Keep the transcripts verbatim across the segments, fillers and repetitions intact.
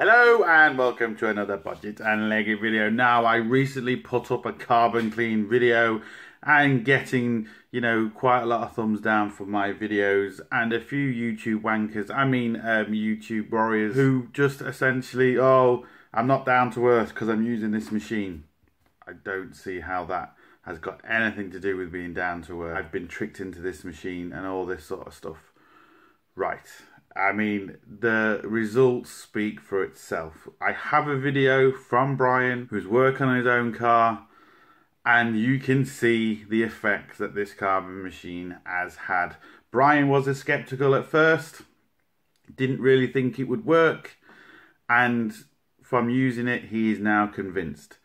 Hello and welcome to another Bodgit and Leggit video. Now, I recently put up a carbon clean video and getting, you know, quite a lot of thumbs down for my videos, and a few YouTube wankers, I mean um, YouTube warriors, who just essentially, oh, I'm not down to earth because I'm using this machine. I don't see how that has got anything to do with being down to earth. I've been tricked into this machine and all this sort of stuff. Right. I mean, the results speak for itself. I have a video from Brian who's working on his own car, and you can see the effect that this carbon machine has had. Brian was a skeptical at first, didn't really think it would work, and from using it he is now convinced.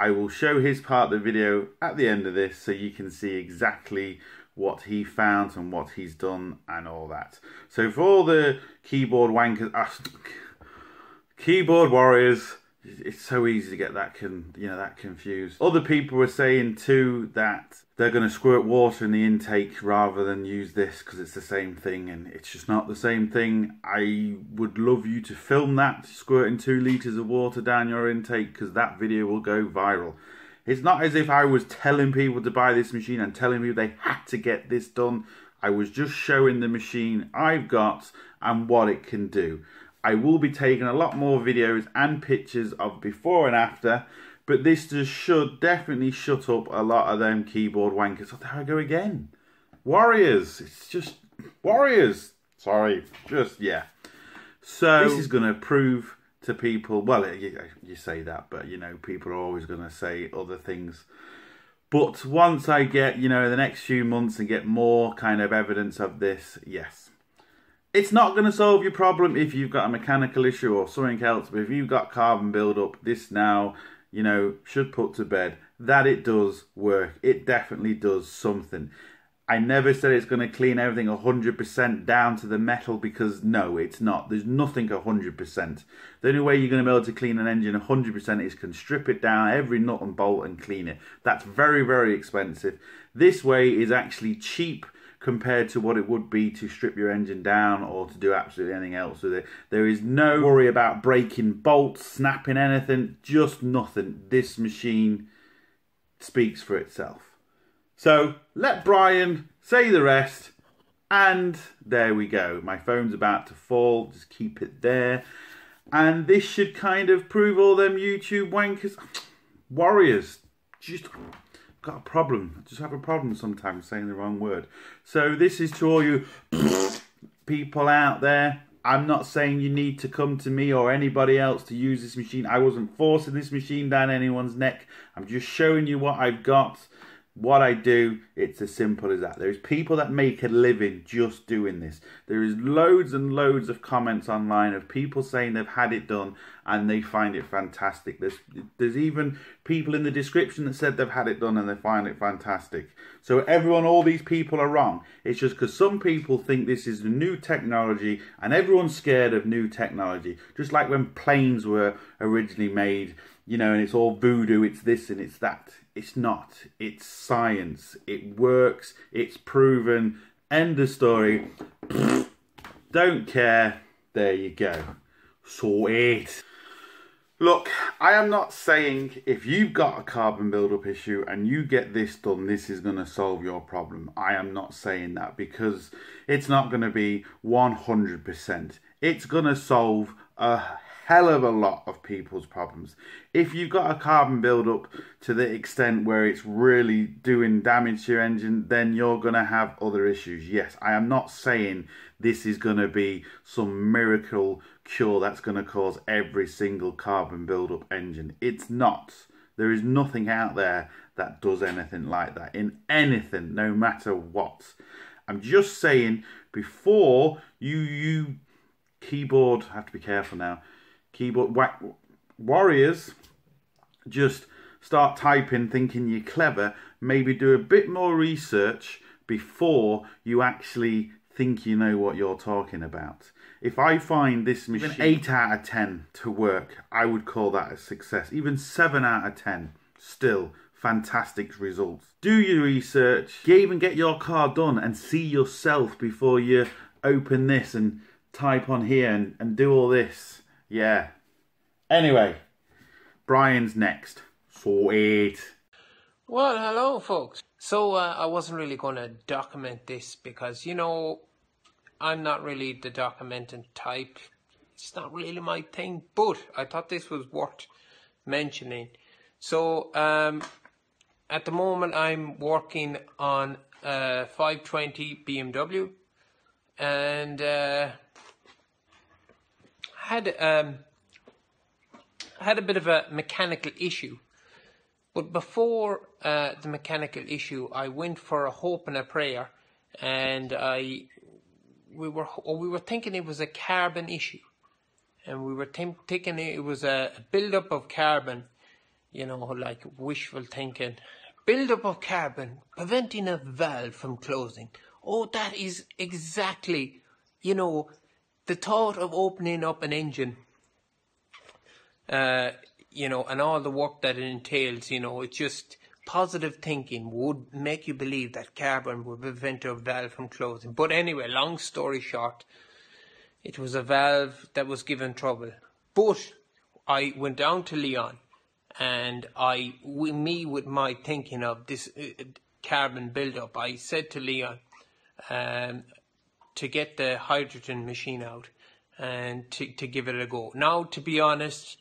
I will show his part of the video at the end of this so you can see exactly what he found and what he's done and all that. So for all the keyboard wankers, uh, keyboard warriors, it's so easy to get that con, you know, that confused. Other people were saying too that they're going to squirt water in the intake rather than use this because it's the same thing, and it's just not the same thing. I would love you to film that squirting two litres of water down your intake, because that video will go viral. It's not as if I was telling people to buy this machine and telling people they had to get this done. I was just showing the machine I've got and what it can do. I will be taking a lot more videos and pictures of before and after, but this just should definitely shut up a lot of them keyboard wankers. Oh, there I go again. Warriors. It's just warriors. Sorry. Just, yeah. So this is going to prove to people, well, you, you say that, but you know, people are always going to say other things. But once I get, you know, the next few months and get more kind of evidence of this, yes, it's not going to solve your problem if you've got a mechanical issue or something else. But if you've got carbon buildup, this now, you know, should put to bed that it does work. It definitely does something. I never said it's going to clean everything one hundred percent down to the metal, because no, it's not. There's nothing one hundred percent. The only way you're going to be able to clean an engine one hundred percent is can strip it down, every nut and bolt, and clean it. That's very, very expensive. This way is actually cheap compared to what it would be to strip your engine down or to do absolutely anything else with it. There is no worry about breaking bolts, snapping anything, just nothing. This machine speaks for itself. So let Brian say the rest, and there we go. My phone's about to fall, just keep it there. And this should kind of prove all them YouTube wankers, warriors, just got a problem. I just have a problem sometimes saying the wrong word. So this is to all you people out there. I'm not saying you need to come to me or anybody else to use this machine. I wasn't forcing this machine down anyone's neck. I'm just showing you what I've got. What I do, it's as simple as that. There's people that make a living just doing this. There is loads and loads of comments online of people saying they've had it done and they find it fantastic. There's, there's even people in the description that said they've had it done and they find it fantastic. So everyone, all these people are wrong. It's just because some people think this is new technology and everyone's scared of new technology. Just like when planes were originally made, you know, and it's all voodoo, it's this and it's that. It's not. It's science. It works. It's proven. End of story. Don't care. There you go. Sweet. Look, I am not saying if you've got a carbon buildup issue and you get this done, this is going to solve your problem. I am not saying that, because it's not going to be one hundred percent. It's going to solve a hell of a lot of people's problems. If you've got a carbon buildup to the extent where it's really doing damage to your engine, then you're going to have other issues. Yes, I am not saying this is going to be some miracle cure that's going to cause every single carbon buildup engine. It's not. There is nothing out there that does anything like that in anything, no matter what. I'm just saying, before you, you keyboard, I have to be careful now, keyboard whack warriors just start typing thinking you're clever, maybe do a bit more research before you actually think you know what you're talking about. If I find this machine eight out of ten to work, I would call that a success. Even seven out of ten, still fantastic results. Do your research. You even get your car done and see yourself before you open this and type on here and, and do all this. Yeah, Anyway, Brian's next. Sweet. Well, hello, folks. So uh, I wasn't really going to document this because, you know, I'm not really the documenting type. It's not really my thing, but I thought this was worth mentioning. So um, at the moment, I'm working on a five twenty B M W, and uh, had um, had a bit of a mechanical issue. But before uh, the mechanical issue, I went for a hope and a prayer, and I we were we were thinking it was a carbon issue. And we were thinking it was a build-up of carbon, you know, like wishful thinking. Build-up of carbon, preventing a valve from closing. Oh, that is exactly, you know, the thought of opening up an engine, uh, you know, and all the work that it entails, you know, it's just positive thinking would make you believe that carbon would prevent a valve from closing. But anyway, long story short, it was a valve that was given trouble. But I went down to Leon, and I, with me with my thinking of this carbon buildup, I said to Leon um, to get the hydrogen machine out and to, to give it a go. Now, to be honest,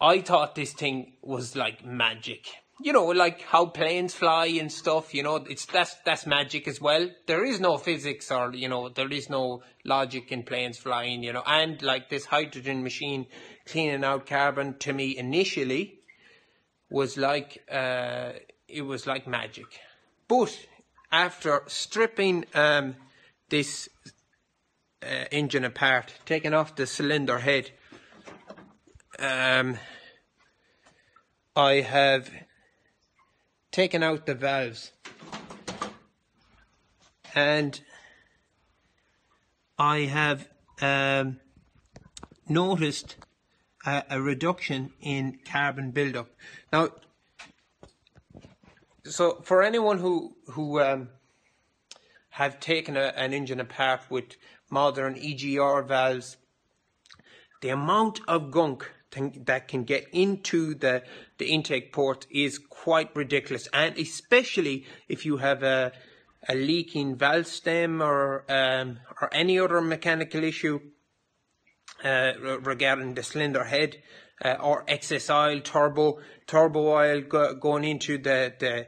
I thought this thing was like magic. You know, like how planes fly and stuff, you know, it's that's that's magic as well. There is no physics or, you know, there is no logic in planes flying, you know. And like this hydrogen machine cleaning out carbon, to me initially was like, uh, it was like magic. But after stripping um, this uh, engine apart, taking off the cylinder head, um, I have taken out the valves, and I have um, noticed a, a reduction in carbon buildup. Now, so for anyone who who um, have taken a, an engine apart with modern E G R valves, the amount of gunk that can get into the, the intake port is quite ridiculous. And especially if you have a, a leaking valve stem or, um, or any other mechanical issue uh, regarding the cylinder head uh, or excess oil, turbo, turbo oil go, going into the, the,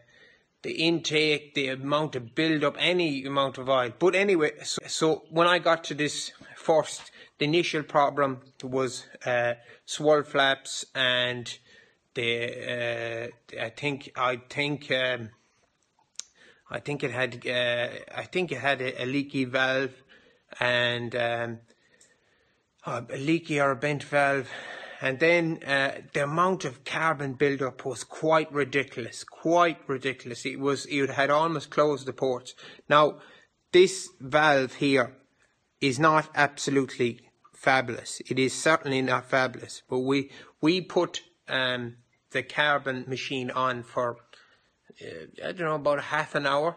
the intake, the amount of build-up, any amount of oil. But anyway, so, so when I got to this first, the initial problem was uh, swirl flaps, and the uh, I think I think um, I think it had uh, I think it had a, a leaky valve, and um, a leaky or a bent valve, and then uh, the amount of carbon buildup was quite ridiculous, quite ridiculous. It was it had almost closed the ports. Now this valve here is not absolutely fabulous. It is certainly not fabulous. But we we put um, the carbon machine on for uh, I don't know, about half an hour,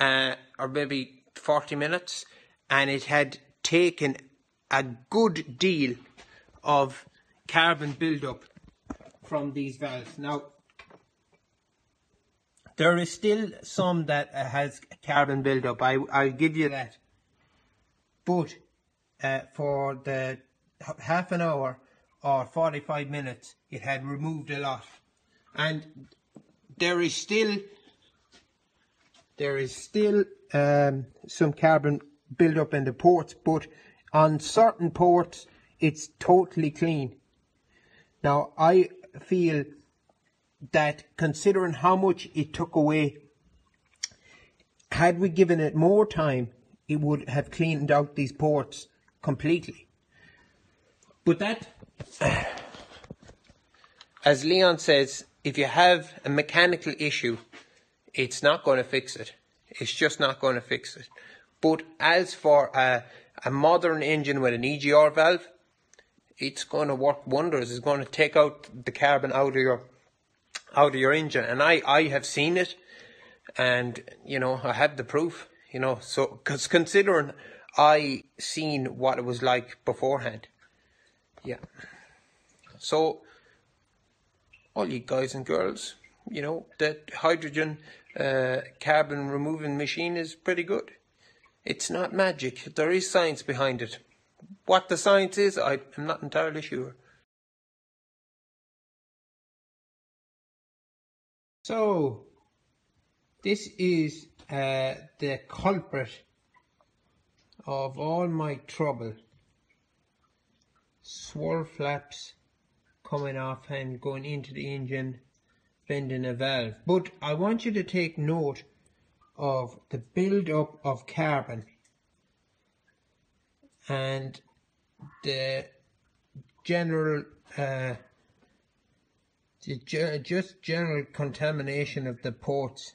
uh, or maybe forty minutes, and it had taken a good deal of carbon buildup from these valves. Now there is still some that uh, has carbon buildup. I I'll give you that. But uh, for the half an hour or forty-five minutes, it had removed a lot, and there is still there is still um, some carbon build-up in the ports. But on certain ports, it's totally clean. Now I feel that considering how much it took away, had we given it more time, it would have cleaned out these ports completely. But that, as Leon says, if you have a mechanical issue, it's not going to fix it. It's just not going to fix it. But as for a, a modern engine with an E G R valve, it's going to work wonders. It's going to take out the carbon out of your, out of your engine. And I, I have seen it, and, you know, I have the proof. You know, so, because considering I seen what it was like beforehand. Yeah. So all you guys and girls, you know, that hydrogen uh, carbon removing machine is pretty good. It's not magic. There is science behind it. What the science is, I am not entirely sure. So this is uh, the culprit of all my trouble. Swirl flaps coming off and going into the engine, bending a valve. But I want you to take note of the build-up of carbon and the general, uh, the ge- just general contamination of the ports.